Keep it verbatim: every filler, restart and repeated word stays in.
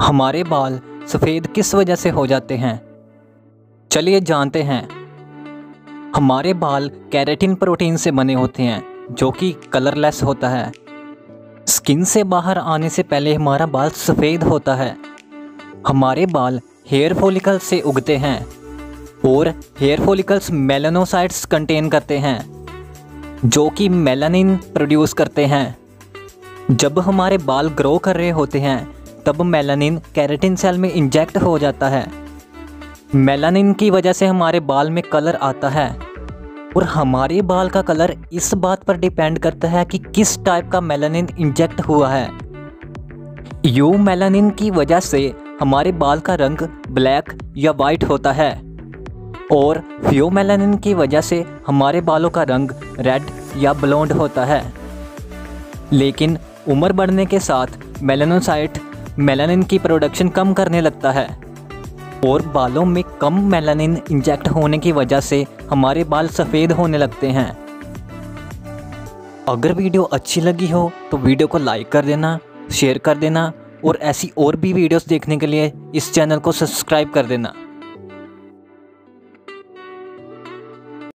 हमारे बाल सफ़ेद किस वजह से हो जाते हैं, चलिए जानते हैं। हमारे बाल केराटिन प्रोटीन से बने होते हैं जो कि कलरलेस होता है। स्किन से बाहर आने से पहले हमारा बाल सफ़ेद होता है। हमारे बाल हेयर फॉलिकल्स से उगते हैं और हेयर फॉलिकल्स मेलानोसाइट्स कंटेन करते हैं जो कि मेलानिन प्रोड्यूस करते हैं। जब हमारे बाल ग्रो कर रहे होते हैं तब मेलानिन केराटिन सेल में इंजेक्ट हो जाता है। मेलानिन की वजह से हमारे बाल में कलर आता है और हमारे बाल का कलर इस बात पर डिपेंड करता है कि किस टाइप का मेलानिन इंजेक्ट हुआ है। यू मेलानिन की वजह से हमारे बाल का रंग ब्लैक या वाइट होता है और फ्यू मेलानिन की वजह से हमारे बालों का रंग रेड या ब्लॉन्ड होता है। लेकिन उम्र बढ़ने के साथ मेलानोसाइट मेलानिन की प्रोडक्शन कम करने लगता है और बालों में कम मेलानिन इंजेक्ट होने की वजह से हमारे बाल सफ़ेद होने लगते हैं। अगर वीडियो अच्छी लगी हो तो वीडियो को लाइक कर देना, शेयर कर देना और ऐसी और भी वीडियोस देखने के लिए इस चैनल को सब्सक्राइब कर देना।